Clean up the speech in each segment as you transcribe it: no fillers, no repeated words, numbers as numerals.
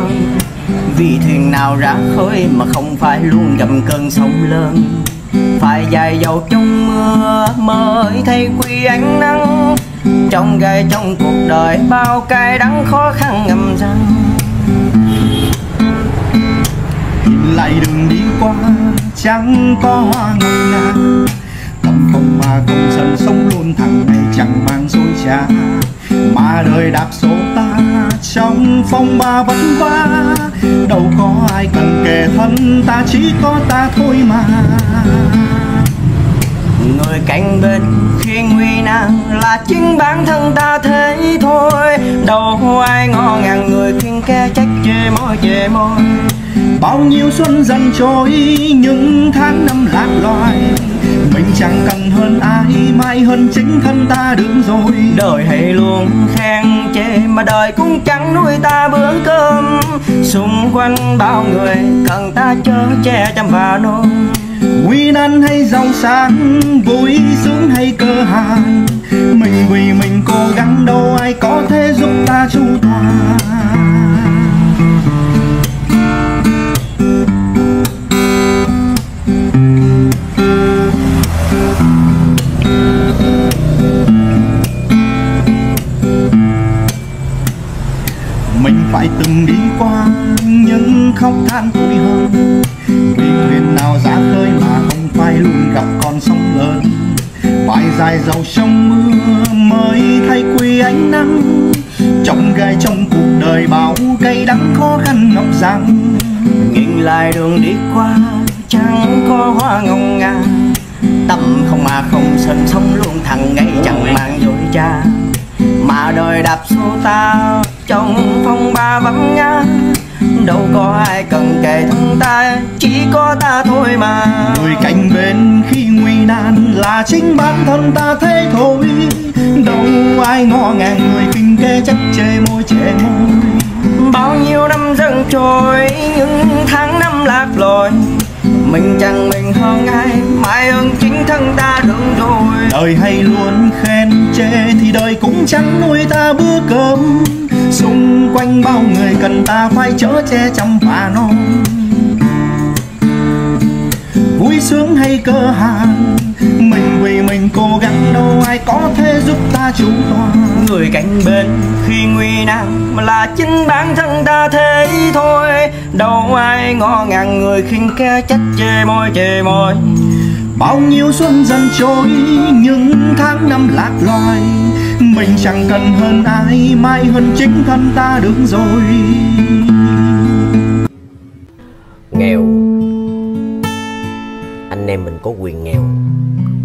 hơn. Vì thuyền nào ra khơi mà không phải luôn gầm cơn sóng lớn, phải dài dầu trong mưa mới thấy quy ánh nắng. Trong gai trong cuộc đời bao cay đắng khó khăn ngầm răng. Nhìn lại đừng đi qua chẳng có hoa ngọc ngàn, tầm phong mà công sân sống luôn thẳng này chẳng mang dối trá. Mà đời đạp số ta trong phong ba vẫn va, đâu có ai cần kề thân ta chỉ có ta thôi mà. Người cạnh bên khi nguy nan là chính bản thân ta thế thôi, đâu ai ngó ngàng người khuyên kẻ trách chê môi chê môi. Bao nhiêu xuân dần trôi những tháng năm lạc loài, mình chẳng cần hơn ai mai hơn chính thân ta được rồi. Đời hay luôn khen chê mà đời cũng chẳng nuôi ta bữa cơm, xung quanh bao người cần ta chở che chăm và nuôi. Nguy nan hay giàu sang, vui sướng hay cơ hàn, mình vì mình cố gắng đâu ai có thể giúp ta chu toàn. Mình phải từng đi qua những khóc than tủi hờn, vì thuyền nào ra khơi mà không phải luôn gặp con sóng lớn. Phải dài dầu trong mưa mới thay quy ánh nắng, trong gai trong cuộc đời bao cay đắng khó khăn ngọc rằng. Nhìn lại đường đi qua chẳng có hoa ngồng ngà, tâm không mà không sân sống luôn thẳng ngay chẳng mang dối trá. Mà đời đạp số ta trong phong ba vắng ngã, đâu có ai cần kể thân ta chỉ có ta thôi mà. Người cạnh bên khi nguy nan là chính bản thân ta thế thôi, đâu ai ngó ngàng người kinh kê trách chê môi. Bao nhiêu năm dần trôi những tháng năm lạc lối, mình chẳng mình hơn ai mai hơn chính thân ta được rồi. Đời hay luôn khen chê thì đời cũng chẳng nuôi ta bữa cơm, xung quanh bao người cần ta phải chở che chăm và non. Vui sướng hay cơ hàn, mình vì mình cố gắng đâu ai có thể giúp ta chu toàn. Người cạnh bên khi nguy nan là chính bản thân ta thế thôi, đâu ai ngó ngàng người khinh khe trách chê môi chê môi. Bao nhiêu xuân dần trôi những tháng năm lạc loài, mình chẳng cần hơn ai mai hơn chính thân ta được rồi. Nghèo, anh em mình có quyền nghèo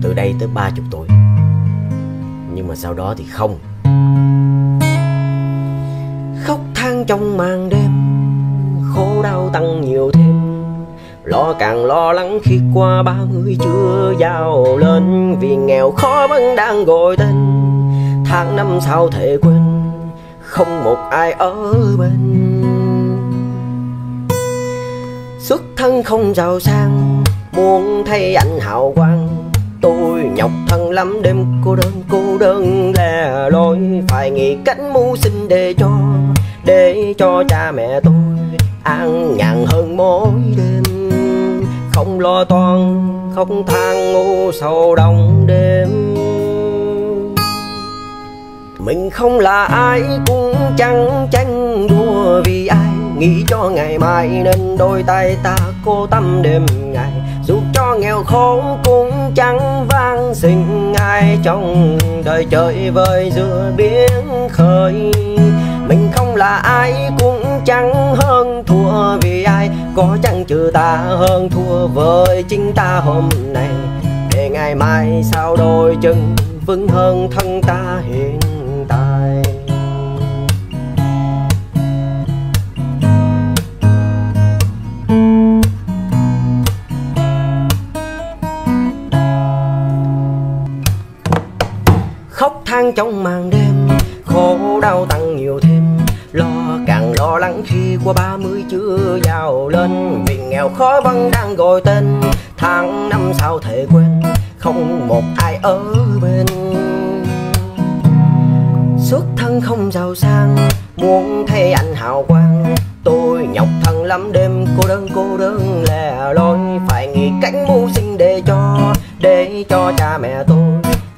từ đây tới 30 tuổi, nhưng mà sau đó thì không. Khóc than trong màn đêm, khổ đau tăng nhiều thêm, lo càng lo lắng khi qua 30 chưa giàu lên. Vì nghèo khó vẫn đang gọi tên, tháng năm sau thể quên, không một ai ở bên. Xuất thân không giàu sang, muốn thấy anh hào quang, tôi nhọc thân lắm đêm cô đơn lẻ loi. Phải nghĩ cách mưu sinh để cho cha mẹ tôi an nhàn hơn mỗi đêm. Không lo toan, không than u sầu đông đêm. Mình không là ai cũng chẳng tranh đua vì ai, nghĩ cho ngày mai nên đôi tay ta cô tâm đêm ngày. Dù cho nghèo khốn cũng chẳng vang sinh ai trong đời chơi vơi giữa biển khơi. Mình không là ai cũng chẳng hơn thua vì ai, có chẳng trừ ta hơn thua với chính ta hôm nay, để ngày mai sao đôi chân vững hơn thân ta hiện tại. Khóc than trong màn đêm, khổ đau tăng nhiều thêm, lo càng lo lắng khi qua 30 chưa giàu lên. Vì nghèo khó vẫn đang gọi tên, tháng năm sao thể quên, không một ai ở bên. Xuất thân không giàu sang, muốn thấy anh hào quang, tôi nhọc thằng lắm đêm cô đơn lẻ loi, phải nghĩ cách mưu sinh để cho cha mẹ tôi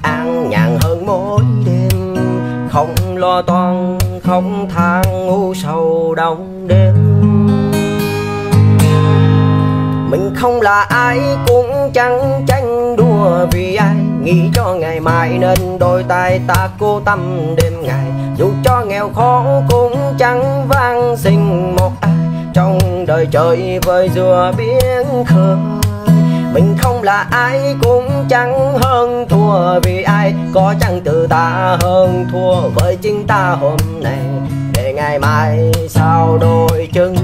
an nhàn hơn mỗi đêm, không lo toan không than u sầu đông đêm. Mình không là ai cũng chẳng tranh đua vì ai, nghĩ cho ngày mai nên đôi tay ta cố tâm đêm ngày, dù cho nghèo khó cũng chẳng van xin một ai trong đời trời vơi dừa biển khơi. Mình không là ai cũng chẳng hơn thua vì ai, có chẳng tự ta hơn thua với chính ta hôm nay, để ngày mai sao đôi chân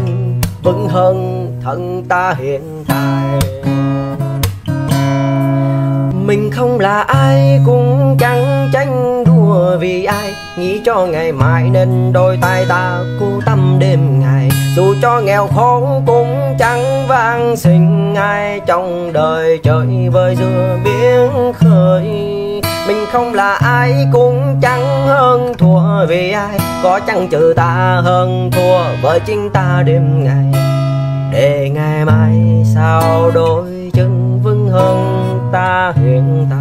vững hơn thân ta hiện tại. Mình không là ai cũng chẳng tranh đua vì ai, nghĩ cho ngày mai nên đôi tay ta cố tâm đêm ngày, dù cho nghèo khó cũng chẳng van xin ai trong đời trời vơi dừa biển khơi. Mình không là ai cũng chẳng hơn thua vì ai, có chẳng trừ ta hơn thua với chính ta đêm ngày, để ngày mai sao đôi chân vững hơn ta hiện tại.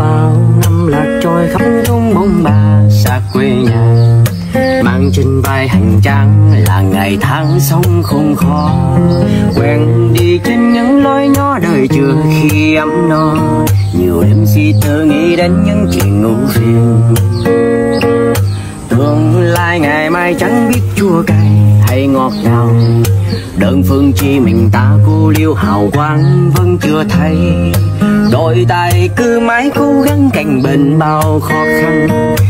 Bao năm lạc trôi khắp thung bóng ba xa quê nhà, mang trên vai hành trang là ngày tháng sống không khó, quen đi trên những lối nhỏ đời chưa khi ấm no, nhiều đêm suy tư nghĩ đến những chuyện ngủ phiền. Tương lai ngày mai chẳng biết chua cay hay ngọt ngào, đơn phương chi mình ta cô liêu hào quang vẫn chưa thấy, đôi tay cứ mãi cố gắng cạnh bên bao khó khăn,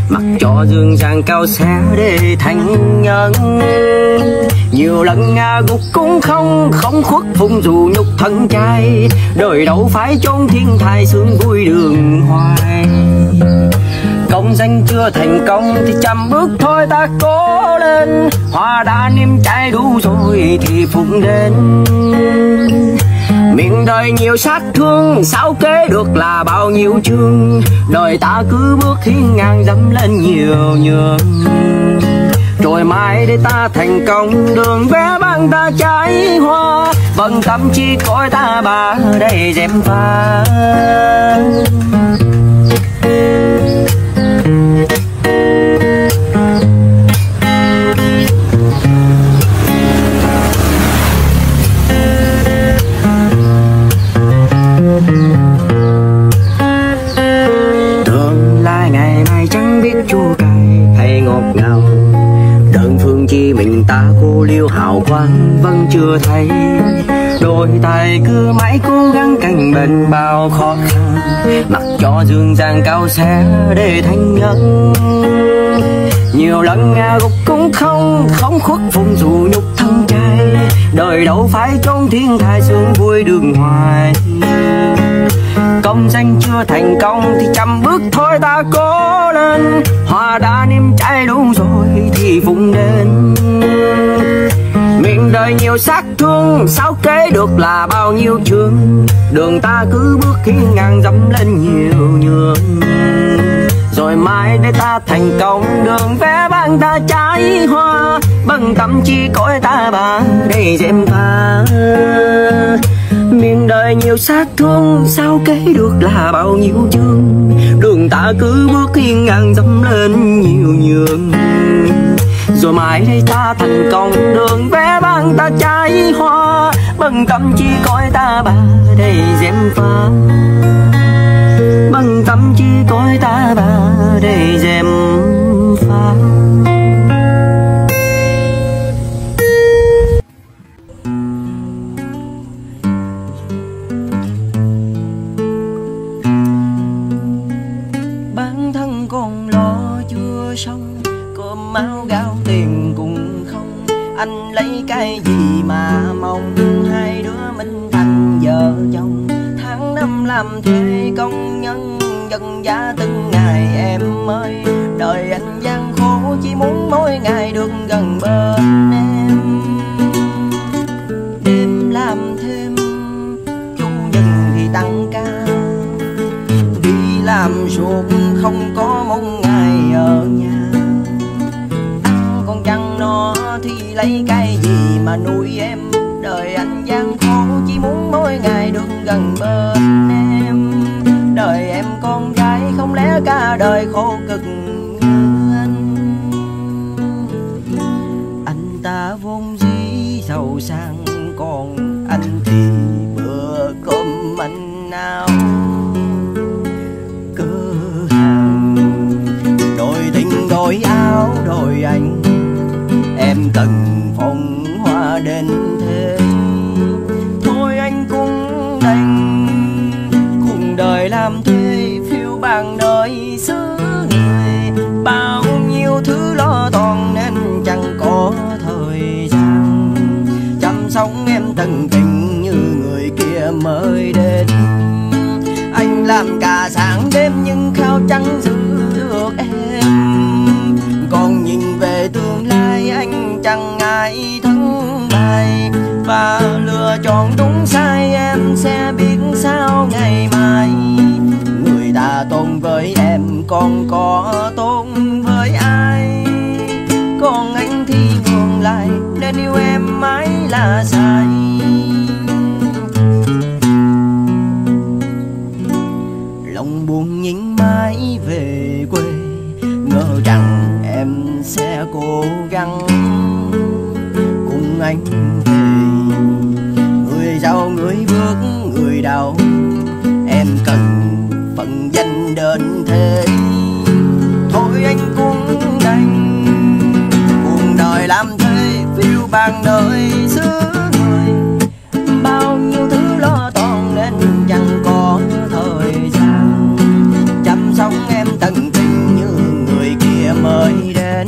mặc cho dương gian cao xé để thành nhân. Nhiều lần ngã gục cũng không khuất phục dù nhục thân trai, đời đâu phải chốn thiên thai sương vui đường hoài. Công danh chưa thành công thì trăm bước thôi ta cố lên, hoa đã niêm cháy đủ rồi thì phụng đến. Miền đời nhiều sát thương, sao kế được là bao nhiêu chương, đời ta cứ bước hiên ngang dẫm lên nhiều nhường. Rồi mai để ta thành công, đường bé mang ta trái hoa, bằng tâm trí cõi ta bà đây dèm pha. Tương lai ngày mai chẳng biết chua cay hay ngọt ngào, đơn phương chi mình ta cô liêu hào quang vẫn chưa thấy, đôi tay cứ mãi cố gắng cạnh bên bao khó khăn, mặc cho dương gian cao xé để thành nhân. Nhiều lần ngã gục cũng không khuất phục dù nhục thân trai, đời đâu phải chốn thiên thai sương vui đường hoài. Công danh chưa thành công thì trăm bước thôi ta cố lên, hoa đã niêm cháy đủ rồi thì vùng đến. Miền đời nhiều sát thương, sao kế được là bao nhiêu chương, đường ta cứ bước hiên ngang dẫm lên nhiều nhường. Rồi mai để ta thành công, đường vẽ bằng ta trái hoa, bằng tâm trí cõi ta bà đây dèm pha. Miền đời nhiều sát thương, sao kế được là bao nhiêu chương, đường ta cứ bước hiên ngang dẫm lên nhiều nhường. Rồi mai đây ta thành công, đường vẽ bằng ta trái hoa, bằng tâm trí cõi ta bà đây dèm pha. Bằng tâm trí cõi ta bà đầy dèm pha. Bản thân còn lo chưa xong, cơm áo gạo tiền cũng không, anh lấy cái gì mà mong hai đứa mình thành vợ chồng. Tháng năm làm thuê công nhân dân giá từng ngày em ơi, đời anh gian khổ chỉ muốn mỗi ngày được gần bên em. làm ruột không có mong ngày ở nhà. Con chăn nó thì lấy cái gì mà nuôi em, đời anh gian khổ chỉ muốn mỗi ngày được gần bên em. Đời em con gái không lẽ cả đời khổ cực như anh. Anh ta vốn dĩ giàu sang, còn anh thì bữa cơm anh nào cứ hàng đổi tình đổi áo đổi anh. Em từng phong hoa đến thế thôi anh cũng đành cùng đời làm thuê phiêu bàng nơi xứ người. Bao nhiêu thứ lo toan nên chẳng có thời gian chăm sóc em tận tình như người kia mới đến. Anh làm cả sáng đêm nhưng khao chẳng giữ được em, còn nhìn về tương lai anh chẳng ngại thắng bại và lựa chọn đúng sai. Em sẽ biết sao ngày mai, người ta tôn với em còn có tôn với ai, còn anh thì ngược lại nên yêu em mãi là sai. Lòng buồn nhìn mãi về quê, ngờ rằng em sẽ cố gắng cùng anh về. Người giàu người bước người đau, em cần phần danh đến thế thôi anh cũng đành cùng đời làm thế phiêu bang nơi xứ người. Bao nhiêu thứ lo toan nên chẳng có thời gian chăm sóc em tận tình như người kia mới đến.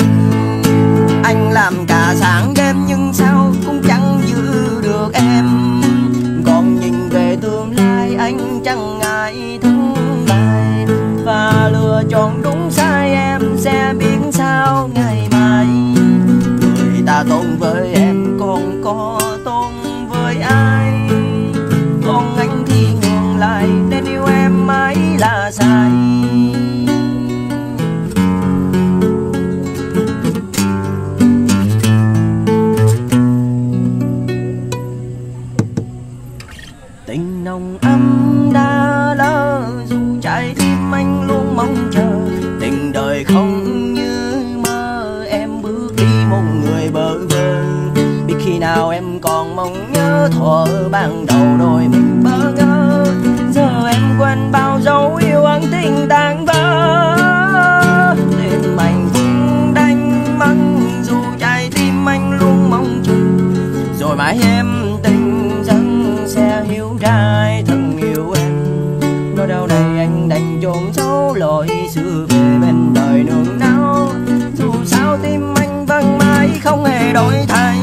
Anh làm cả sáng đêm nhưng sao cũng chẳng giữ được em, còn nhìn về tương lai anh chẳng ngại thắng bại và lựa chọn đúng sai. Em sẽ biết sao ngày mai, người ta tôn với em còn có tôn với ai, còn anh thì ngược lại nên yêu em mãi là sai. Tình nồng ấm đã lỡ, dù trái tim anh luôn mong chờ tình đời không như mơ. Em bước đi một người bơ vơ, biết khi nào em còn mong nhớ thuở ban đầu đôi mình bơ ngơ. Giờ em quên bao dấu yêu áng tình tan vỡ, đêm anh cũng đánh mất dù trái tim anh luôn mong chờ. Rồi mãi em tình giấc sẽ hiểu trai thân yêu em, nỗi đau này anh đành chôn xấu lỗi xưa về bên đời nương náu. Dù sao tim anh vẫn mãi không hề đổi thay,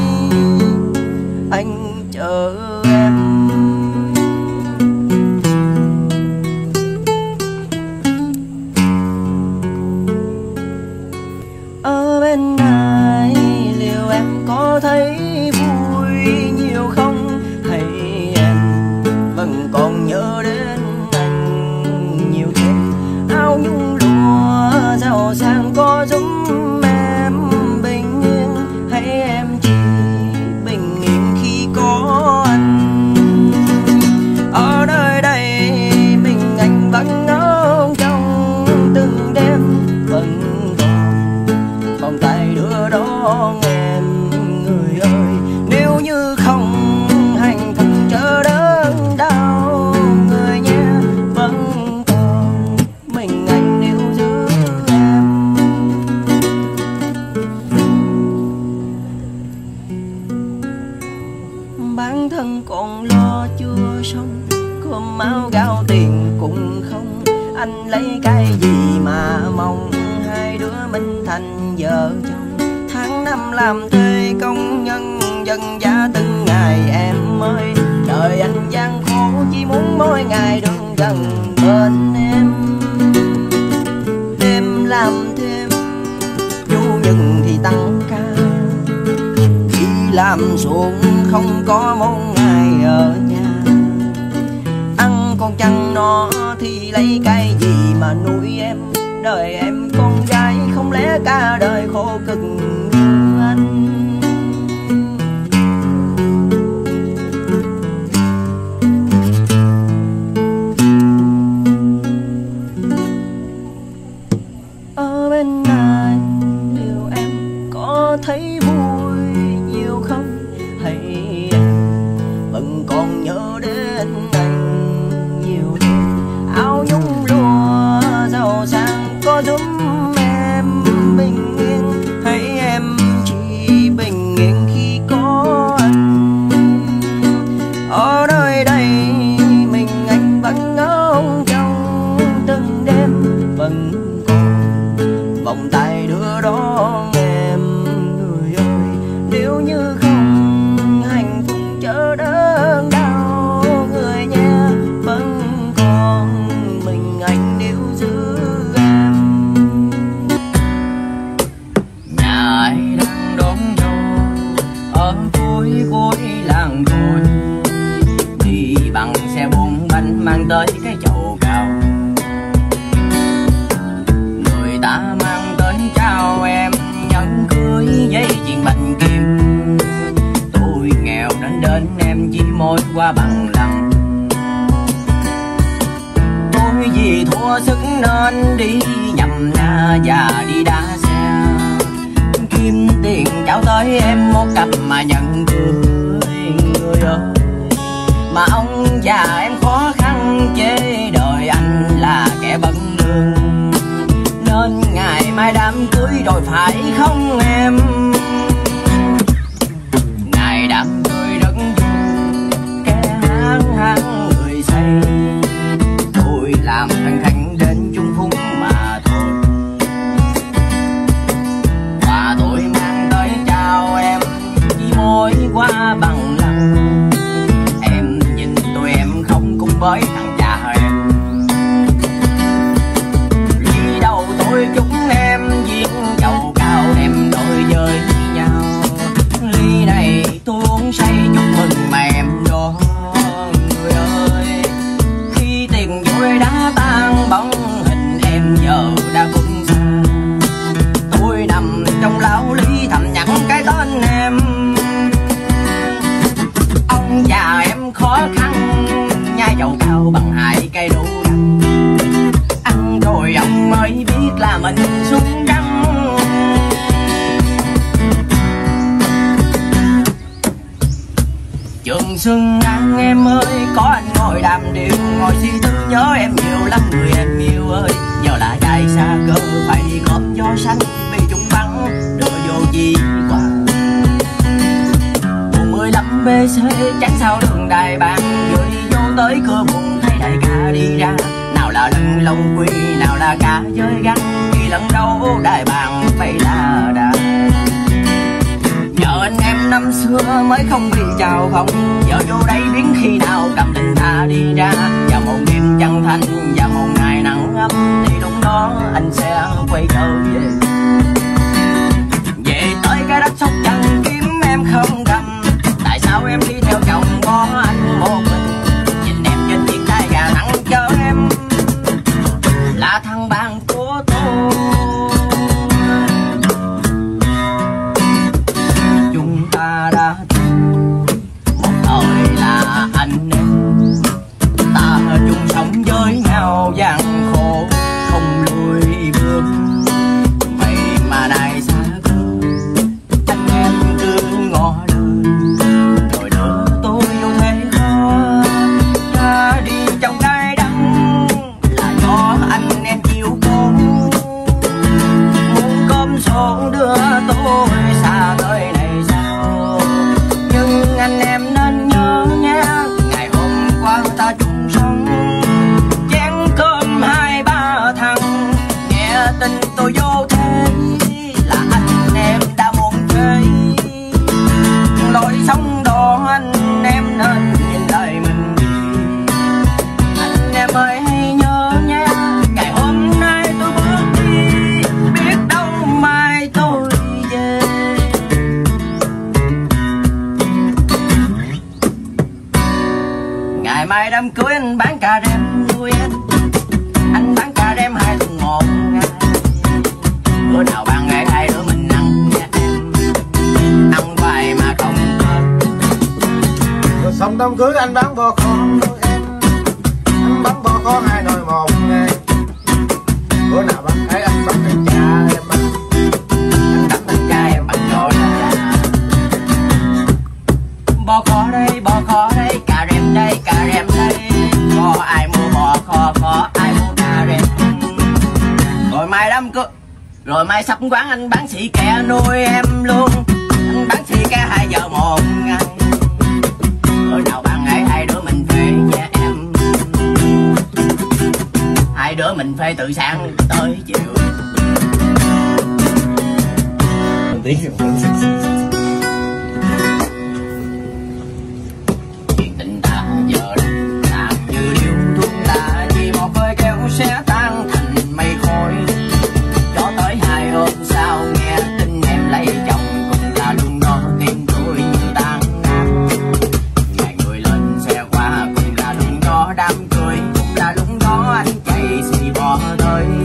anh chờ em. Ở bên này liệu em có thấy vui nhiều không, hay em vẫn còn nhớ đến anh nhiều thêm. Áo nhung lụa giàu sang có giúp em bình yên, hay em chỉ bình yên khi có anh. Ở nơi đây mình anh vẫn ngỡ trong từng đêm, vẫn còn vòng tay đưa đón em người ơi. Nếu như không hạnh phúc chờ đớn đau người nhé, vẫn còn mình anh níu giữ em. Bản thân còn lo chưa xong, cơm áo gạo tiền cũng không, anh lấy cái gì mà mong hai đứa mình thành vợ chồng. Tháng năm làm thuê công nhân dân giá từng ngày em ơi, đời anh gian khổ chỉ muốn mỗi ngày được gần bên em. Em làm thêm chú nhân thì tăng ca, khi làm ruộng không có mong ngày ở nhà. Ăn con chăn nó thì lấy cái gì mà nuôi đời em con gái, không lẽ cả đời khổ cực như anh. Ở bên này liệu em có thấy vui nhiều không, hay em vẫn còn nhớ đến anh nhiều hơn. Áo nhung lụa giàu sang có giúp em bình yên, hay em chỉ bình yên khi có anh. Ở nơi đây mình anh vẫn ngỡ ông trong từng đêm vẫn vòng tay đưa đón em. Người ơi nếu như không hạnh phúc chớ đớn đau người nhé, vẫn còn mình anh níu giữ em. Nhà ai đang đón nhau ở cuối cuối làng tôi, đi bằng xe bốn bánh mang tới cái chậu cao. Người ta chào em nhẫn cưới giấy chuyện bành kim, tôi nghèo đến đến em chỉ môi qua bằng lòng. Tôi vì thua sức nên đi nhầm na và đi đá xe, kiếm tiền trao tới em một cặp mà nhận cưới. Người ơi mà ông già em khó khăn chế đời anh là kẻ bận lương, nên ngày mai đám cưới rồi phải không em. Ngày đám cưới rất vui kẻ háng háng người say, tôi làm thằng khánh đến chung phúng mà thôi. Và tôi mang tới chào em chỉ môi qua bằng lòng, em nhìn tụi em không cùng với thằng chúng em viên chầu cao em đôi chơi với nhau. Ly này tôi uống say chúc mừng mà em đó. Người ơi khi tiền vui đã tan bóng hình em giờ đã cũng xa, tôi nằm trong lão lý thầm nhặt cái tên em. Ông già em khó khăn nhai chầu cao bằng hai cây đũa ăn rồi ông mới biết là mình xuống đắng. Trường Xuân An em ơi, có anh ngồi đàm điệu, ngồi suy tư nhớ em nhiều lắm người em yêu ơi. Giờ là trai xa cơ phải đi góp gió xanh, bị trúng bắn đưa vô chi quả. 15 BC chẳng sao đường đài bạn, vừa đi vô tới cửa buồn thấy đại ca đi ra. Nào là lưng lông quy, nào là cá chơi gánh, khi lần đầu đại bàng phải là đà. Nhờ anh em năm xưa mới không bị chào không, giờ vô đây biến khi nào cầm tình ta đi ra. Vào một đêm trăng thanh, vào một ngày nắng ấm, thì lúc đó anh sẽ quay trở về. Về tới cái đất Sóc Trăng kiếm em không cầm, tại sao em đi theo chồng có anh một mình. Nhìn em trên chiếc tay gà nắng cho em là thằng bạn của tôi. Chúng ta đã từng một thời là anh em, ta chung sống với nhau gian khổ không lùi bước. Vậy mà nay xa cơ anh em cứ ngỏ lời, rồi đỡ tôi đâu thấy khó. Ta đi trong cái đắng là do anh em chịu khổ, muốn cơm sổ đưa tôi xa nơi này sao. Nhưng anh em nên nhớ nhé, ngày hôm qua ta chung sống chén cơm 2-3 thằng. Nghe tin tôi vô thế là anh em đã muốn thế, lối sống đó anh em nên nhìn lại mình. Anh em ơi hãy nhớ nhé, ngày hôm nay tôi bước đi, biết đâu mai tôi về. Ngày mai đám cưới anh bán cà rem nuôi em, anh bán cà rem 2 tuần ngồi Xong đám cưới anh bán bò con thôi em, anh bán bò con 2 nồi một ngày. Bữa nào bán thấy anh bắt thằng cha em, anh đánh thằng cha em bằng rồi. Bò kho đây, bò kho đây, cà rem đây, cà rem đây. Có ai mua bò kho, có ai mua cà rem. Rồi mai đám cưới, rồi mai sắp quán anh bán xì kè nuôi em luôn. Anh bán xì kè 2 giờ một ngày. Bữa nào bạn ấy 2 đứa mình phê nha em, 2 đứa mình phê từ sáng tới chiều. Chuyện tình ta giờ làm như điêu thuốc ta, vì một hơi keo sẽ tan thành mây khói. Cho tới 2 hôm sau nghe tin em lấy chồng, cùng ta luôn đó tim tôi tan. Đám cười cũng là lúc đó anh chạy xì bò tới, anh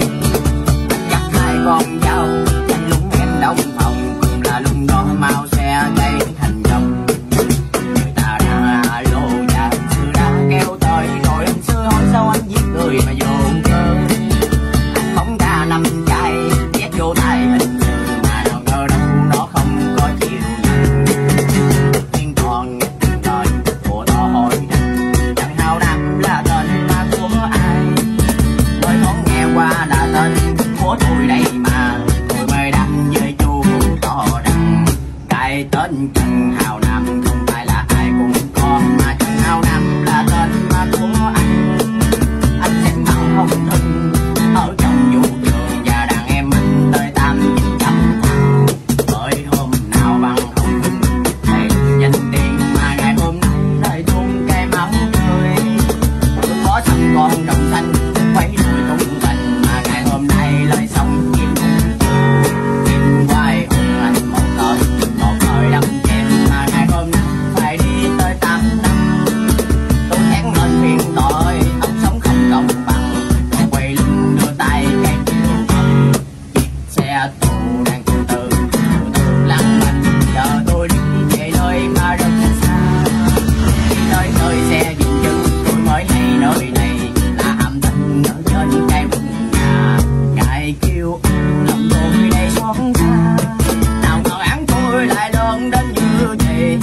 dắt 2 con dao, anh lúng em đông phòng, cũng là lúc đó mau xe gây thành công. Người ta đã lô cha xưa đã kéo tới, rồi anh xưa hỏi sao anh giết người mà vô cơ. Anh phóng ra 5 chai nhét vô tay mình, mà nào ngờ đâu nó không có chuyện gì. Tiếng còn trời của nó hồi qua là tên của tôi đây mà tôi mới đăng với chú to đăng. Cái tên Trần Hào Nam không phải là ai cũng có, mà Trần Hào Nam là tên mà của anh xem bằng không thân ở trong vũ trường và đàn em mình tới 8-900. Bởi hôm nào bằng không thân thầy danh tiền, mà ngày hôm nay thầy tuôn cây máu tươi. Tôi có sẵn con đồng xanh quay đuôi tung tình, mà ngày hôm nay lời sống im im hoài hùng anh một đời đâm chém. Mà ngày hôm nay phải đi tới 8 năm, tôi nhét lên phiền tội ông sống không công bằng, còn quay lưng đưa tay cái chiều thần. Chiếc xe tù đang từ từ lăn mình, giờ tôi đi về nơi mà rất xa, đi nơi xe dừng chân tôi mới hay nơi này. Ngài kêu lòng tôi đây xót xa, nào ngờ án tôi lại đơn đến như vậy.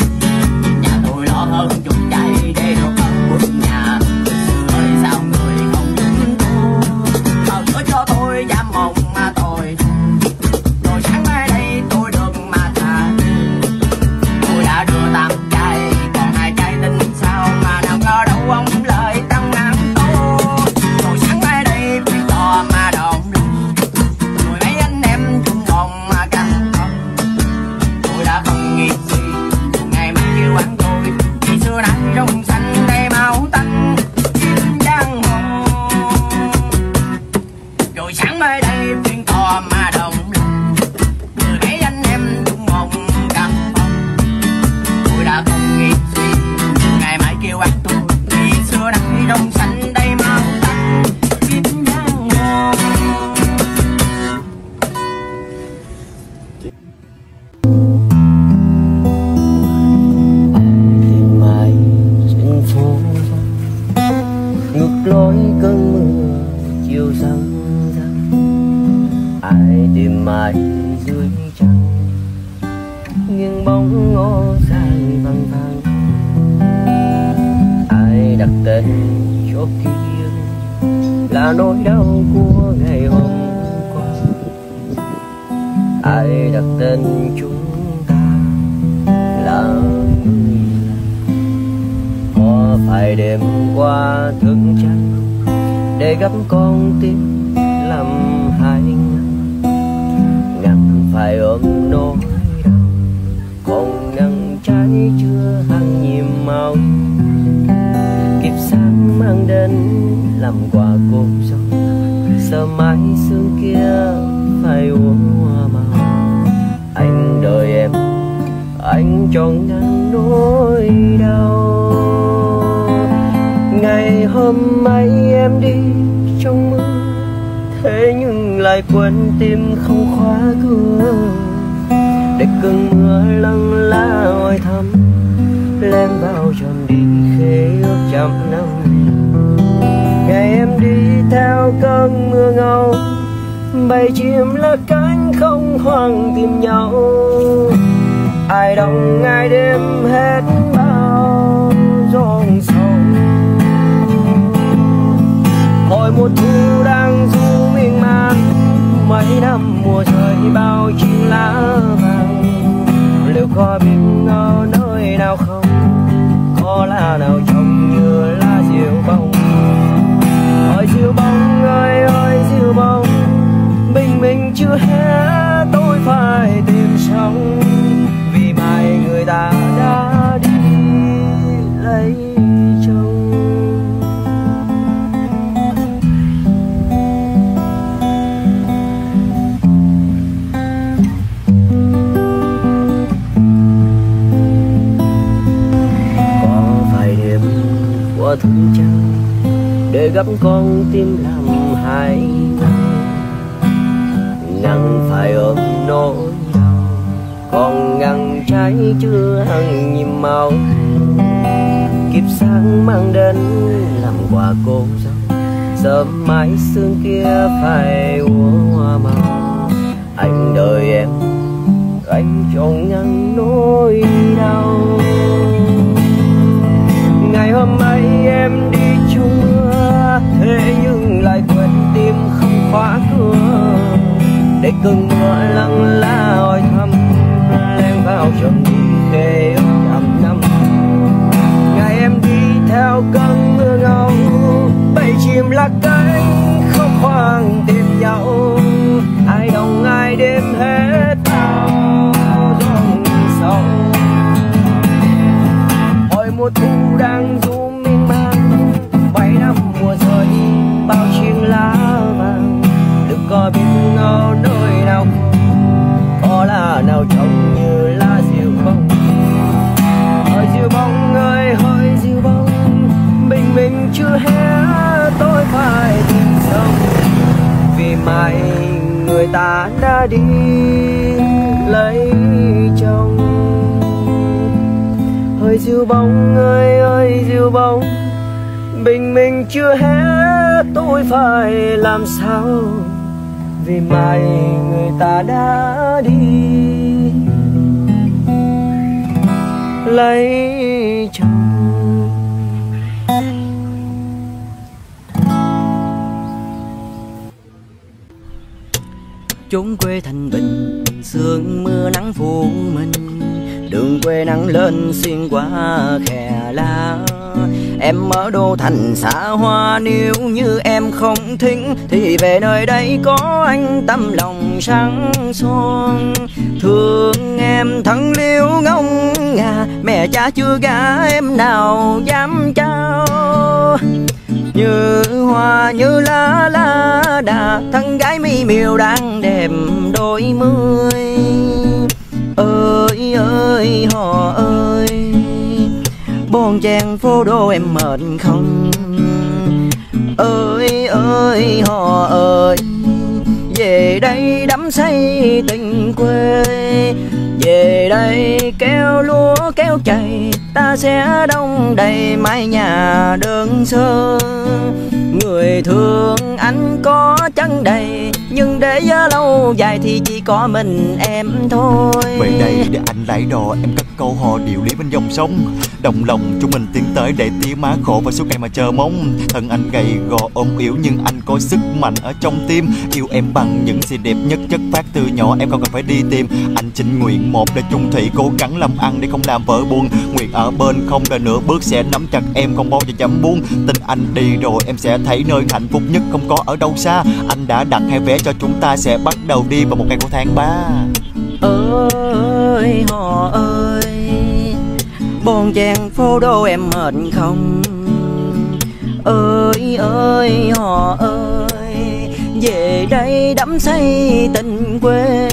Nhà tôi lo hơn chục chạy để được ở quân nhà, xưa ơi sao người không đứng tôi. Ở cửa cho tôi dám mộng mà tôi, rồi sáng mai đây tôi được mà thà. Tôi đã đưa 8 chai, còn 2 chai tin sao, mà nào ngờ đâu ông lời tăng nắng. Hôm nay em đi trong mưa, thế nhưng lại quên tim không khóa cửa, để cơn mưa lăng lá oi thắm lên bao tròn đỉnh khế ước trăm năm. Ngày em đi theo cơn mưa ngâu, bầy chim lá cánh không hoang tìm nhau, ai đông ai đêm hết bao giông sầu. Hồi mùa thu đang du miên man, mấy năm mùa trời bao chim lá vàng, liệu có biết ở nơi nào không, có lá nào trông như lá diều bông. Ôi diều bông ơi ơi diều bông, bình minh chưa hé tôi phải tìm sống, vì mai người ta đã đi lấy. Thương chăng để gấp con tim làm hai ngăn phải ôm nỗi đau, còn ngăn trái chưa hằng nhìn màu kiếp sáng mang đến làm quà cô dâu. Sớm mãi sương kia phải uống hoa màu, anh đợi em anh cho ngăn nỗi đau. Ngày hôm nay em đi chưa, thế nhưng lại quên tim không khóa cửa, để cơn mưa lặng lá hỏi thăm em vào trong đi kề ấm năm. Ngày em đi theo cơn mưa ngâu, bầy chim lá cánh không khoang tìm nhau, ai đông ai đêm hết bao giông sầu. Hồi mùa thu đang du miên man, bảy năm mùa rơi bao chim lá vàng, được có biết ở nơi nào không, có là nào trông như lá diều bông. Ôi diều bông ơi hỡi diều bông, bình minh chưa hé tôi phải tìm sống, vì mai người ta đã đi lấy chồng. Ôi diều bông ơi diều bông, bình minh chưa hé tôi phải làm sao, vì mai người ta đã đi lấy chồng. Chốn quê thành bình, sương mưa nắng phủ mình, đường quê nắng lên xuyên qua khè lá. Em ở đô thành xa hoa, nếu như em không thính thì về nơi đây có anh tấm lòng sáng son. Thương em thân liêu ngông ngà, mẹ cha chưa gả em nào dám trao. Như hoa như lá lá đà, thân gái mi miều đang đẹp đôi mươi. Ơi ơi họ ơi, bon chen phố đô em mệt không? Ơi ơi họ ơi, về đây đắm say tình quê, về đây kéo lúa kéo chày, ta sẽ đông đầy mái nhà đơn sơ. Người thương anh có chẳng đầy, nhưng để giá lâu dài thì chỉ có mình em thôi. Về đây để anh lái đò, em cất câu hò điệu lý bên dòng sông. Đồng lòng chúng mình tiến tới để tía má khổ và suốt ngày mà chờ mong. Thân anh gầy gò ôm yếu nhưng anh có sức mạnh ở trong tim. Yêu em bằng những gì đẹp nhất chất phát từ nhỏ, em không cần phải đi tìm. Anh chính nguyện một để chung thủy, cố gắng làm ăn để không làm vợ buồn. Nguyện ở bên không là nửa bước, sẽ nắm chặt em không bao giờ dám buông. Tin anh đi rồi em sẽ thấy nơi hạnh phúc nhất không có ở đâu xa. Anh đã đặt hai vé cho chúng ta sẽ bắt đầu đi vào một ngày của tháng 3. Ơi họ ơi, bon chen phố đô em mệt không? Ơi ơi họ ơi, về đây đắm say tình quê,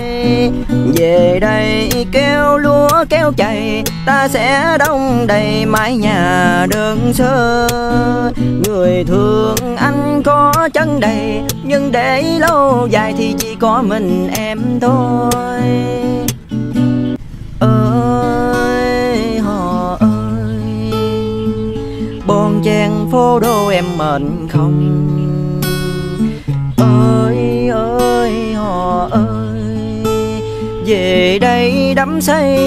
Về đây kéo lúa kéo chày, ta sẽ đong đầy mái nhà đơn sơ. Người thương anh có chân đầy, nhưng để lâu dài thì chỉ có mình em thôi. Ơi họ ơi, bon chen phố đô em mệt không? Ơi ơi họ ơi, về đây đắm say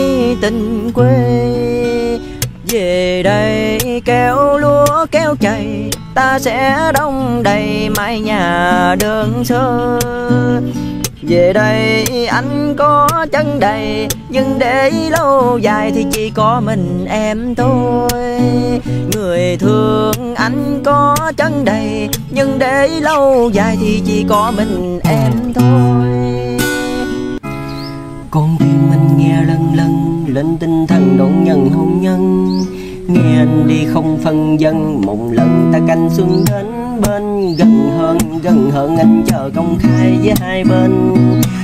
tình quê. Về đây kéo lúa kéo chày, ta sẽ đong đầy mái nhà đơn sơ. Về đây anh có chân đầy, nhưng để lâu dài thì chỉ có mình em thôi. Người thương anh có chân đầy, nhưng để lâu dài thì chỉ có mình em thôi. Con tim anh nghe lân lân lên tinh thần đón nhận hôn nhân. Nghe anh đi không phân dân, mộng lần ta canh xuân đến bên. Gần hơn anh chờ công khai với hai bên.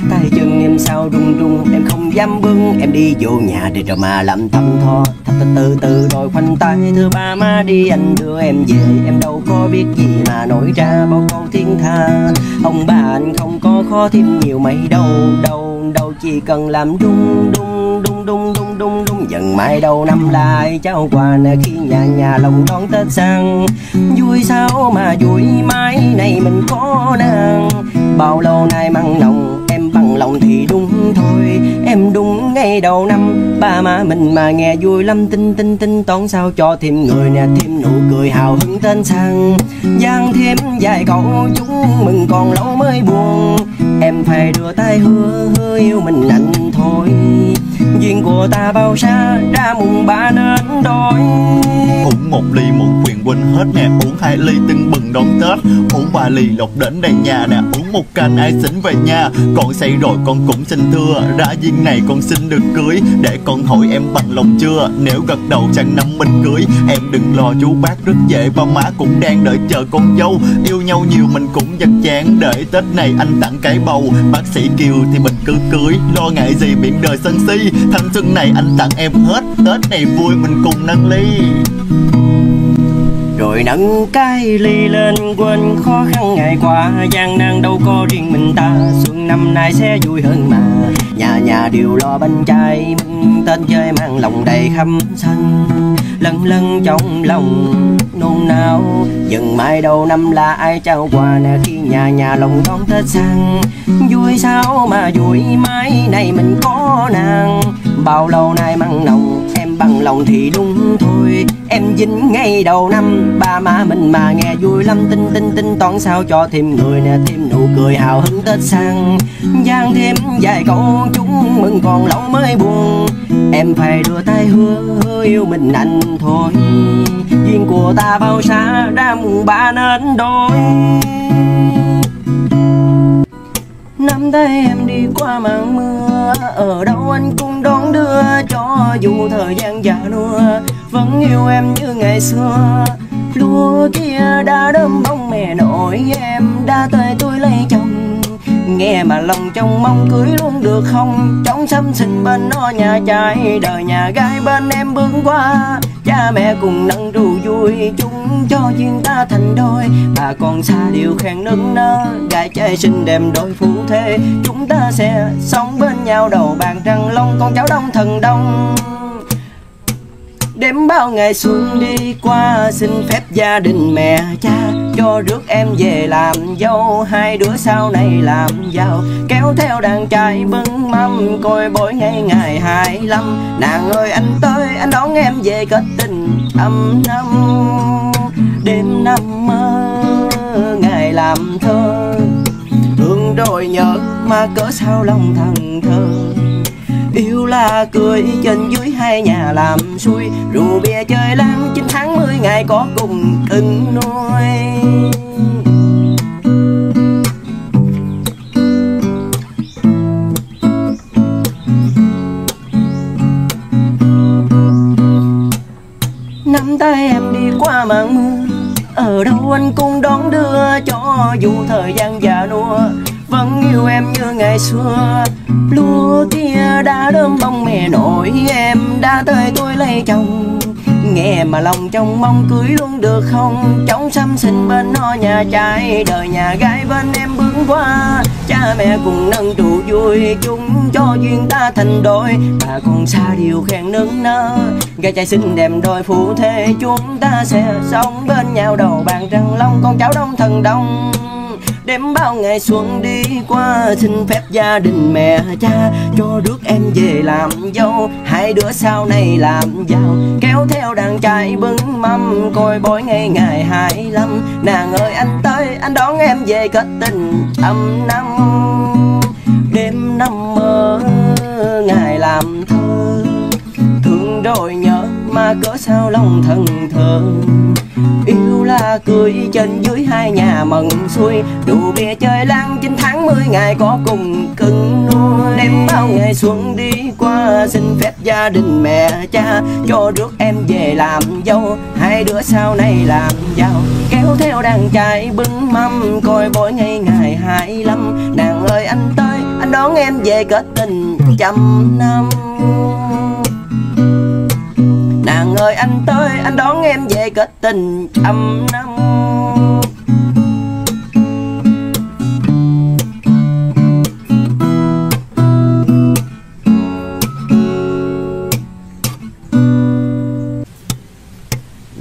Tay chân em sao run run, em không dám bưng. Em đi vô nhà để rồi mà làm thăm tho. Thăm từ từ rồi khoanh tay thưa ba má đi, anh đưa em về. Em đâu có biết gì mà nổi ra bao câu thiên tha. Ông bà anh không có khó thêm nhiều mấy đâu đâu. Đâu chỉ cần làm đung đung đung đung đung đung đung dần mãi đầu năm lại trao quà nè, khi nhà nhà lòng đón Tết sang. Vui sao mà vui mãi này mình có nàng, bao lâu nay mặn nồng em bằng lòng thì đúng thôi. Em đúng ngay đầu năm ba má mình mà nghe vui lắm, tinh tinh tinh toán sao cho thêm người nè, thêm nụ cười hào hứng tên sang. Giang thêm vài câu chúc mừng còn lâu mới buồn, em phải đưa tay hứa hứa yêu mình anh thôi. Duyên của ta bao xa ra mùng ba nên đôi. Uống một ly muốn quyền quên hết nè, uống hai ly tưng bừng đón Tết, uống ba ly lộc đến đầy nhà nè, uống một canh ai xỉn về nhà. Con say rồi con cũng xin thưa, ra duyên này con xin được cưới, để con hỏi em bằng lòng chưa, nếu gật đầu sang năm mình cưới. Em đừng lo chú bác rất dễ, ba má cũng đang đợi chờ con dâu, yêu nhau nhiều mình cũng giật chán, để Tết này anh tặng cái bầu. Bác sĩ kêu thì mình cứ cưới, lo ngại gì miệng đời sân si, thanh xuân này anh tặng em hết, Tết này vui mình cùng nâng ly. Rồi nâng cái ly lên quên khó khăn ngày qua, gian nan đâu có riêng mình ta, xuân năm nay sẽ vui hơn mà. Nhà nhà đều lo bánh trái, Tết chơi mang lòng đầy khăm sân. Lân lân trong lòng nôn nao, dần mai đầu năm là ai trao quà nè, khi nhà nhà lòng đón Tết sang. Vui sao mà vui mãi này mình có nàng, bao lâu nay mặn nồng em bằng lòng thì đúng thôi. Em dính ngay đầu năm ba má mình mà nghe vui lắm, tinh tinh tinh toán sao cho thêm người nè, thêm nụ cười hào hứng Tết sang. Giang thêm vài câu chúc mừng còn lâu mới buồn, em phải đưa tay hứa hứa yêu mình anh thôi. Duyên của ta bao xa ra mùng ba nên đôi. Năm đây em đi qua màn mưa, ở đâu anh cũng đón đưa, cho dù thời gian già nua vẫn yêu em như ngày xưa. Lúa kia đã đơm bông, mẹ nội em đã tới tôi lấy chồng. Nghe mà lòng trong mong cưới luôn được không, trong xăm xinh bên nó nhà trai, đời nhà gái bên em bước qua. Cha mẹ cùng nâng rượu vui, chúng cho duyên ta thành đôi. Bà con xa điều khen nức nở, gái trai xinh đẹp đôi phú thế. Chúng ta sẽ sống bên nhau đầu bàn răng long, con cháu đông thần đông. Đếm bao ngày xuân đi qua, xin phép gia đình mẹ cha cho rước em về làm dâu. Hai đứa sau này làm giàu, kéo theo đàn trai bưng mâm, coi bối ngay ngày 25. Nàng ơi anh tới, anh đón em về kết tình âm năm. Đêm năm mơ ngày làm thơ, thương rồi nhớ mà cỡ sao lòng thằng thơ. Yêu là cười trên dưới hai nhà làm xuôi, rượu bia chơi lắm 9 tháng 10 ngày có cùng cưng nuôi. Nắm tay em đi qua màn mưa, ở đâu anh cũng đón đưa, cho dù thời gian già nua vẫn yêu em như ngày xưa. Lúa kia đã đơm bông mẹ nội, em đã tới tôi lấy chồng. Nghe mà lòng chồng mong cưới luôn được không? Chồng xăm xinh bên ho nhà trai, đời nhà gái bên em bướng quá. Cha mẹ cùng nâng trụ vui, chúng cho duyên ta thành đôi. Bà còn xa điều khen nức nở, gái trai xinh đẹp đôi phụ thế. Chúng ta sẽ sống bên nhau đầu bàn trăng long, con cháu đông thần đông. Đêm bao ngày xuân đi qua, xin phép gia đình mẹ cha cho rước em về làm dâu. Hai đứa sau này làm giàu, kéo theo đàn trai bưng mâm, coi bói ngày ngày 25. Nàng ơi anh tới, anh đón em về kết tình âm năm. Đêm năm mơ ngày làm thơ, thương đôi nhớ mà cỡ sao lòng thần thờ. Yêu là cười trên dưới hai nhà mần xuôi, đủ bia chơi lan 9 tháng 10 ngày có cùng cưng nuôi. Đêm bao ngày xuân đi qua, xin phép gia đình mẹ cha cho rước em về làm dâu. Hai đứa sau này làm giàu, kéo theo đàn trai bưng mâm, coi bói ngày ngày 25. Nàng ơi anh tới, anh đón em về kết tình trăm năm. Nàng ơi anh tới, anh đón em về kết tình trăm năm.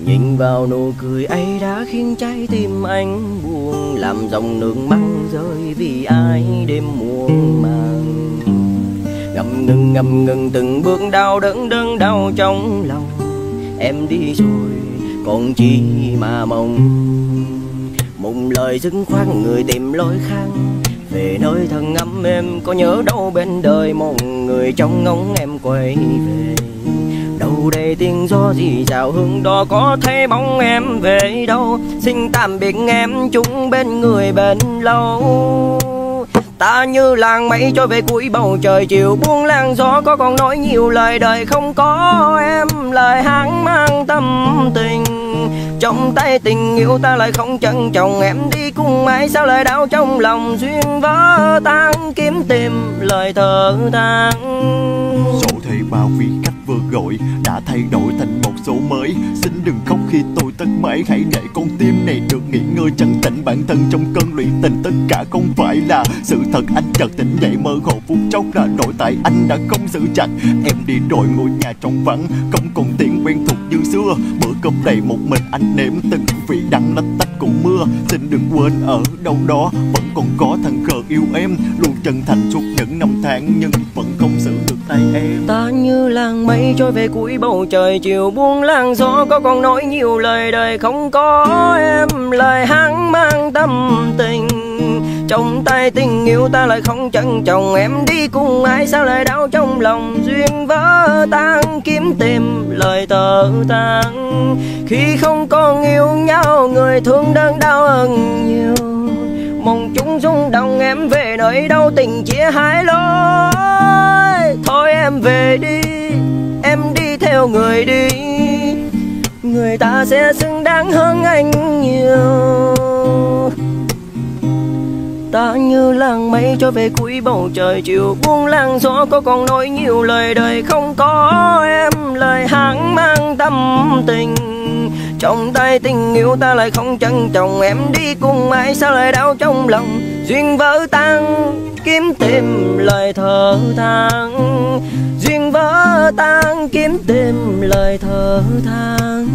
Nhìn vào nụ cười ấy đã khiến trái tim anh buồn, làm dòng nước mắt rơi vì ai đêm muộn màng. Ngầm ngừng từng bước đau đớn đớn đau trong lòng. Em đi rồi còn chi mà mong, mùng lời dứt khoát người tìm lối khang về nơi thân ấm. Em có nhớ đâu bên đời một người trong ngóng em quay về. Đâu đây tiếng gió rì rào hương đó, có thấy bóng em về đâu? Xin tạm biệt em chúng bên người bên lâu. Ta như làng mây trôi về cuối bầu trời chiều buông làn gió, có còn nói nhiều lời đời không có em. Lời hắn mang tâm tình trong tay tình yêu ta lại không trân trọng. Em đi cùng ai sao lời đau trong lòng duyên vỡ tan, kiếm tìm lời thở than. Dẫu thế bao vì cách vừa gọi đã thay đổi thành một số mới. Xin đừng khóc khi tôi tắt máy, hãy để con tim này được nghỉ ngơi trấn tĩnh bản thân trong cơn lụy tình. Tất cả không phải là sự thật, anh chợt tỉnh dậy mơ hồ phút chốc là đổi tại anh đã không giữ chặt. Em đi rồi ngôi nhà trong vắng, không còn tiếng quen thuộc như xưa. Bữa cơm đầy một mình anh nếm từng vị đắng lách tách cùng mưa. Xin đừng quên ở đâu đó vẫn còn có thằng khờ yêu em, luôn chân thành suốt những năm tháng nhưng vẫn không giữ được tay em. Ta như làng mây trôi về cuối bầu trời chiều buông làn gió, có còn nói nhiều lời đời không có em. Lời hắn mang tâm tình trong tay tình yêu ta lại không trân trọng. Em đi cùng ai sao lại đau trong lòng duyên vỡ tan, kiếm tìm lời tờ tan. Khi không còn yêu nhau người thương đơn đau hơn nhiều, mong chúng rung động em về nơi đâu tình chia hai lối. Thôi em về đi, em đi theo người đi, người ta sẽ xứng đáng hơn anh nhiều. Ta như làng mây trôi về cuối bầu trời chiều buông làn gió, có còn nói nhiều lời đời không có em. Lời hắn mang tâm tình trong tay tình yêu ta lại không trân trọng. Em đi cùng ai sao lại đau trong lòng duyên vỡ tan, kiếm tìm lời thở than. Duyên vỡ tan, kiếm tìm lời thở than.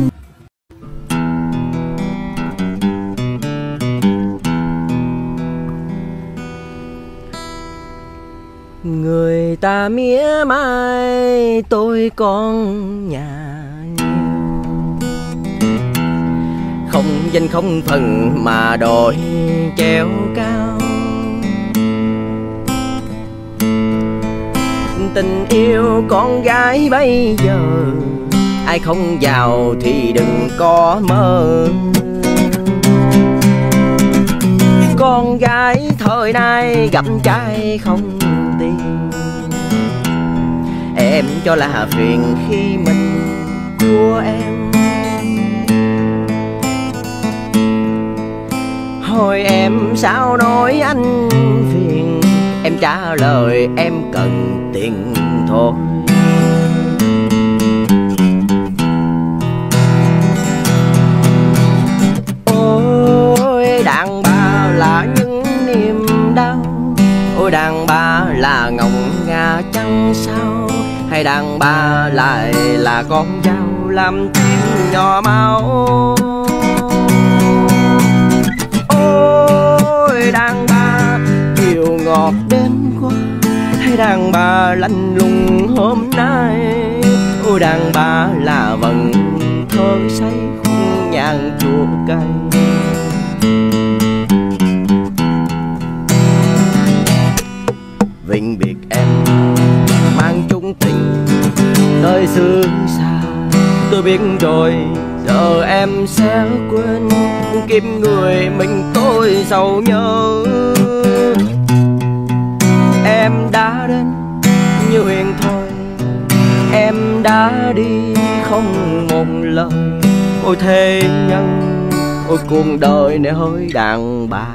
Người ta mía mai tôi con nhà nhiều, không danh không phần mà đòi treo cao. Tình yêu con gái bây giờ ai không giàu thì đừng có mơ. Con gái thời nay gặp trai không tin, em cho là phiền khi mình của em. Hồi em sao nói anh phiền, trả lời em cần tiền thôi. Ôi đàn bà là những niềm đau, ôi đàn bà là ngọng ngà chăng sao, hay đàn bà lại là con dao làm tim nhỏ máu. Ôi đàn bà chiều ngọt đêm qua, hay đàn bà lạnh lùng hôm nay. Ôi đàn bà là vần thơ say khung nhàn chua cay. Vĩnh biệt em mang chung tình tới xứ xa, tôi biết rồi giờ em sẽ quên kiếm người mình tôi sầu nhớ. Em đã đến như huyền thôi, em đã đi không một lời. Ôi thế nhân, ôi cuộc đời này hỡi đàn bà.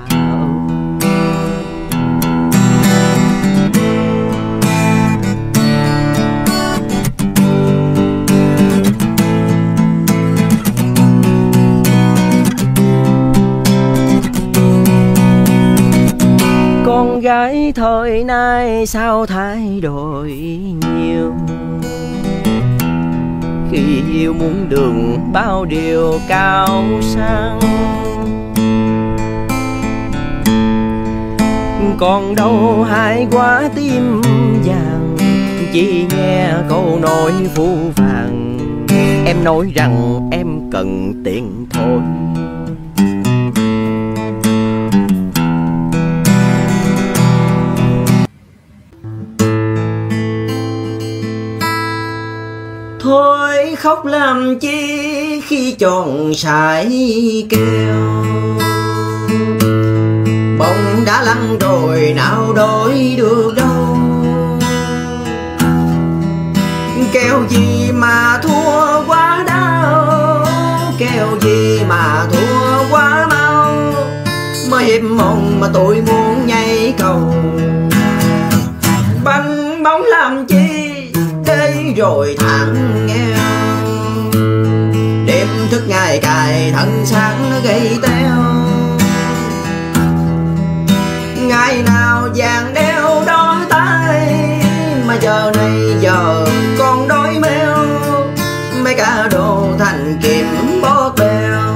Con gái thời nay sao thay đổi nhiều, khi yêu muốn đường bao điều cao sang. Còn đâu hai quả tim vàng, chỉ nghe câu nói phũ phàng, em nói rằng em cần tiền thôi. Thôi khóc làm chi khi tròn sải kêu, bóng đã lăn rồi nào đổi được đâu. Kêu gì mà thua quá đau, kêu gì mà thua quá mau. Mới hiệp mộng mà tôi muốn nhảy cầu, banh bóng làm chi rồi thẳng nghèo. Đêm thức ngày cài thân xác nó gây teo, ngày nào vàng đeo đôi tay. Mà giờ này giờ con đói meo, mấy cả đồ thành kiếm bót bèo.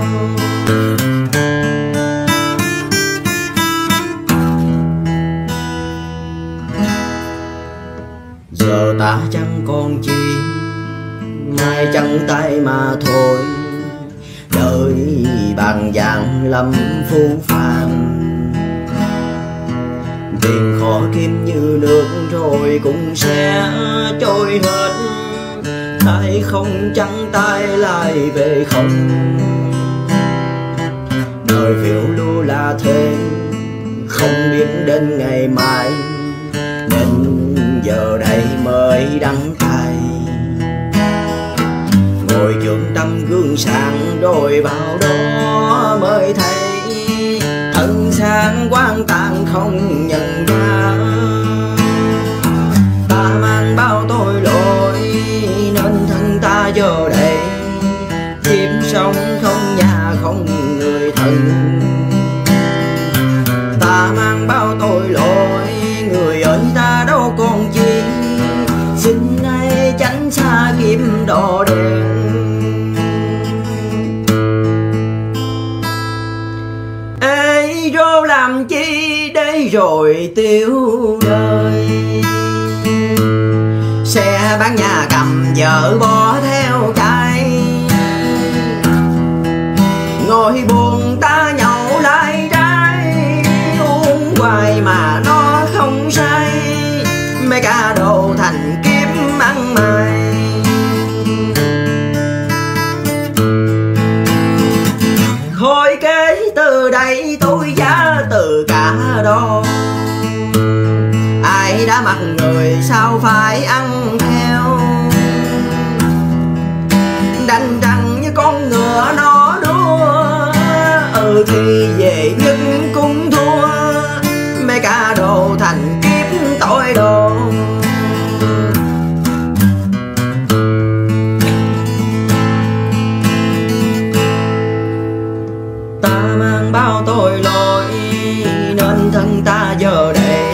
Giờ ta chẳng còn chi nay chẳng tay mà thôi, đời bằng vàng lắm phú phàng. Tiền khó kiếm như nước rồi cũng sẽ trôi hết, tay không chẳng tay lại về không. Đời phiêu lưu là thế, không biết đến ngày mai, nên giờ đây mới đắng cay. Ngồi trước tấm gương sáng rồi vào đó mới thấy thân sáng quang tàn không nhận ra. Ta mang bao tội lỗi nên thân ta giờ đây kiếm sống không nhà không người thân. Ta mang bao tội lỗi người ơi ta đâu còn chi, xin nay tránh xa kiếm đỏ đen. Ê rô làm chi để rồi tiêu đời, xe bán nhà cầm vợ bỏ theo cái. Ngồi buồn ta nhậu lại trái, uống hoài mà nó không say, mấy cả đồ thành kiếm ăn mày. Thôi kể từ đây tôi giá từ cả đo, ai đã mặc người sao phải ăn theo. Đành rằng như con ngựa nó đua, ừ thì về nhưng cũng thua, mấy cả đồ thành kiếp bao tội lỗi nên thân ta giờ đây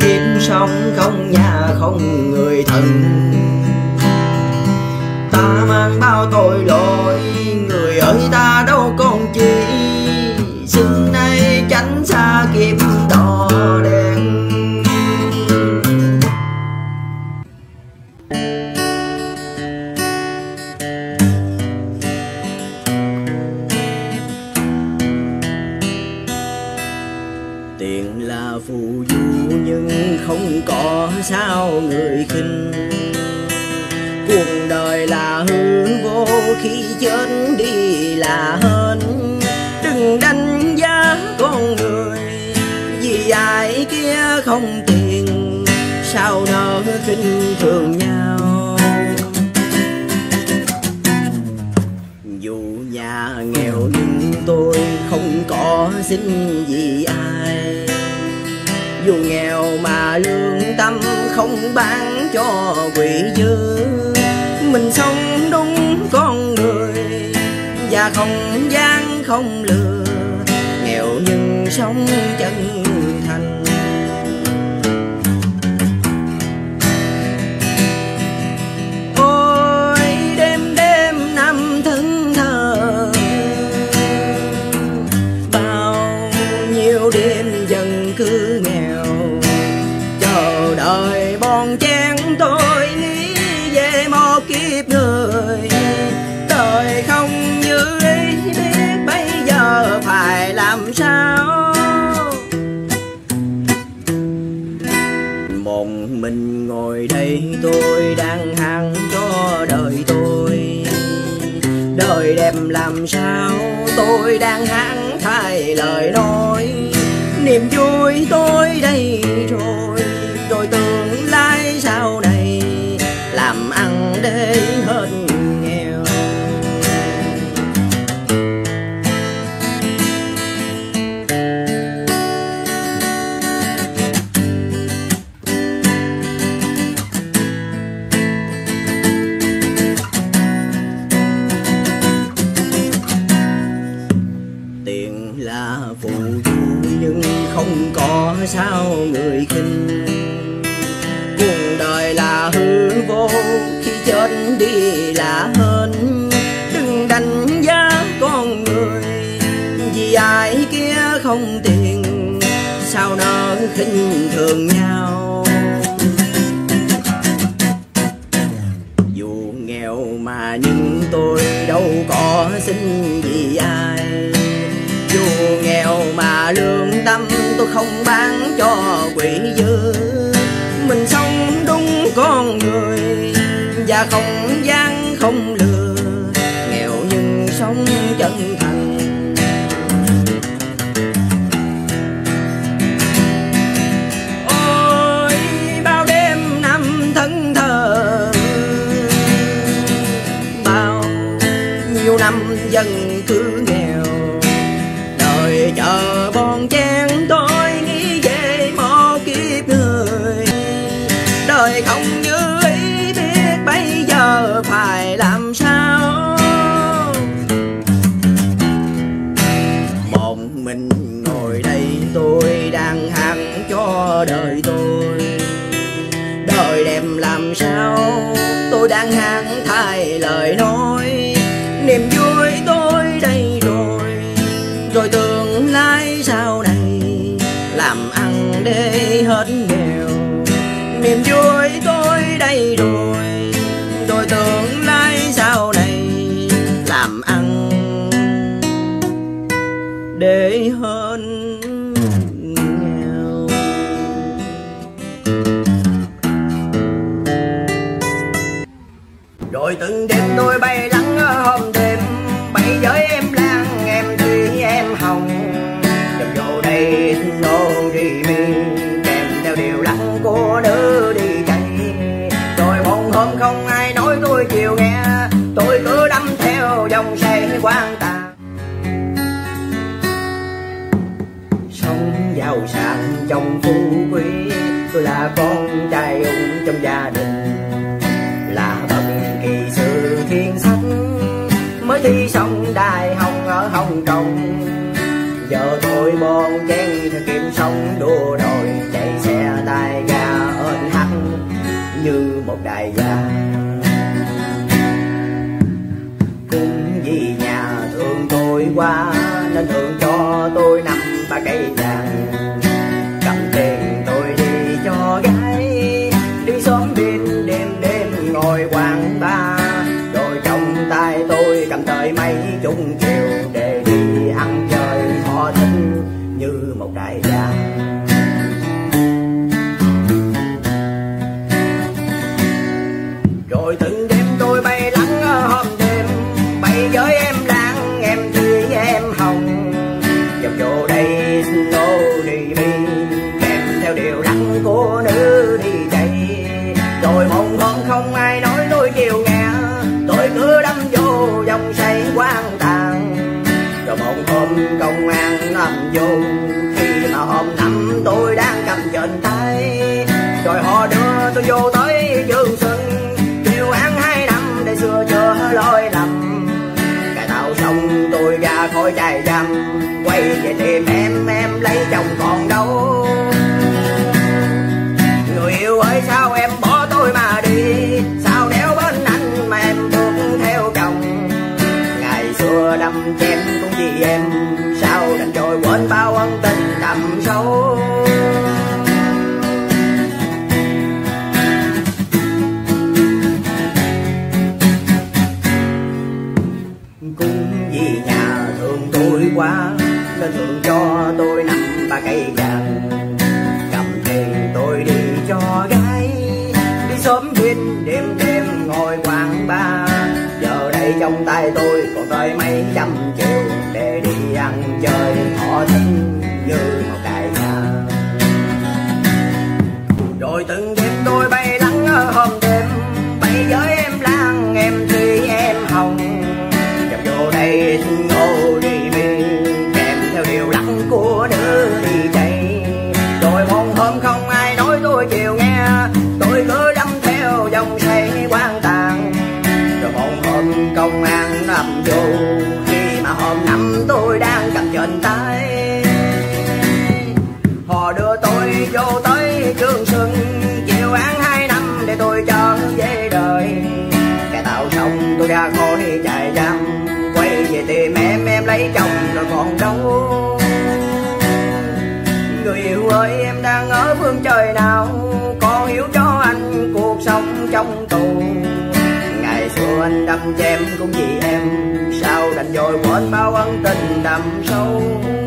kiếp sống không nhà không người thân. Ta mang bao tội lỗi người ơi ta đâu còn chi, xưa nay tránh xa kiếp đỏ đen. Tiền là phù du nhưng không có sao người khinh, cuộc đời là hư vô khi chết đi là hên. Đừng đánh giá con người vì ai kia không tiền, sao nỡ khinh thường nhau. Dù nhà nghèo nhưng tôi không có xin gì ai, dù nghèo mà lương tâm không bán cho quỷ dữ. Mình sống đúng con người và không gian không lừa, nghèo nhưng sống chân thành. Ôi đêm đêm năm thẫn thờ, bao nhiêu đêm dần cứ nghèo, chờ đợi bon chén tôi nghĩ về một kiếp người. Đời không như ý biết bây giờ phải làm sao, một mình ngồi đây tôi đang hàng cho đời tôi. Đời đẹp làm sao tôi đang hàng thay lời nói, niềm vui tôi đây rồi rồi tương lai sau này làm ăn để hết nghèo. Tiền là phù du nhưng không có sao người khinh, cuộc đời là hư vô khi chết đi là hên. Đừng đánh giá con người vì ai kia không tiền, sao nỡ khinh thường nhau. Dù nghèo mà nhưng tôi đâu có xin gì ai, dù nghèo mà lương tâm tôi không bán cho quỷ dữ. Mình sống đúng con người và không gian không lừa, nghèo nhưng sống chân thành. Ôi bao đêm năm thẫn thờ, bao nhiêu năm dần cứ nghèo, đời chờ bon chén tôi nghĩ về một kiếp người. Đời không như ý biết bây giờ phải làm sao, một mình ngồi đây tôi đang hàng cho đời tôi. Đời đẹp làm sao tôi đang hàng thay lời nói, niềm vui tôi đây rồi rồi tương lai sau này làm ăn để hết nghèo. Niềm vui tôi đây rồi rồi tương lai sau này làm ăn để hơn nghèo. Rồi từng đêm tôi bay lắng hôm đêm, bay với em lang em tuy em hồng, chồng vô đây xin ô đi mi kèm theo điều lặng của nữ đi chạy. Rồi một hôm không ai nói tôi chiều nghe, tôi cứ đắm theo dòng say quan tà. Sống giàu sang trong phú quý, tôi là con trai ung trong gia đình, là bậc kỳ sư thiên sách mới thi xong đại học ở Hồng Kông. đua đòi chạy xe tay ga ơn hắc như một đại gia. Cũng vì nhà thương tôi quá nên thường cho tôi 5-3 cây vàng, cầm tiền tôi đi cho gái đi xóm biên đêm đêm ngồi quán bar, rồi trong tay tôi cầm tới mấy chục triệu để đi ăn chơi thỏa thích như một đại gia. Rồi từng đêm tôi bay lắng hôm đêm, bay với em đang em tươi em hồng, dọc vô đây snow đi đi kèm theo điều đắng của nữ đi chạy. Rồi một hôm không ai nói tôi chiều nghe, tôi cứ đâm vô dòng say quang tàn. Rồi một hôm công an làm vô khi mà hôm năm tôi đang cầm trên tay, rồi họ đưa tôi vô tới Trường Xuân kêu án 2 năm để xưa chưa lỗi lầm. Cải tạo xong tôi ra khỏi trại giam, quay về tìm em lấy chồng còn đâu. Người yêu ơi sao em bỏ tôi mà đi, sao đéo bên anh mà em bước theo chồng. Ngày xưa đâm chém cũng vì em, sao đành trôi quên bao ân tình đậm sâu. Cũng vì nhà thương tôi quá nên thường cho tôi 5-3 cây vàng, cầm tiền tôi đi cho gái đi xóm biên đêm đêm ngồi quán bar, giờ đây trong tay tôi còn tới mấy trăm triệu để đi ăn chơi thỏa thích như một đại gia. Rồi từng đêm tôi bay lắng hôm đêm, bay với em Lan em Thúy em Hồng, đi ngô đi mi kèm theo điều lặng của nữ đi chạy. Rồi một hôm không ai nói tôi chiều nghe, tôi cứ đâm theo dòng say quan tàn. Rồi một hôm công an làm vô khi mà hôm năm tôi đang cầm trên tay, họ đưa tôi vô tới Trường Xuân chịu án 2 năm để tôi cho về đời. Cải tạo xong tôi ra khỏi trại giam, về tìm em lấy chồng rồi còn đâu. Người yêu ơi em đang ở phương trời nào, con hiểu cho anh cuộc sống trong tù. Ngày xưa anh đâm chém cũng vì em, sao đành vội quên bao ân tình đậm sâu.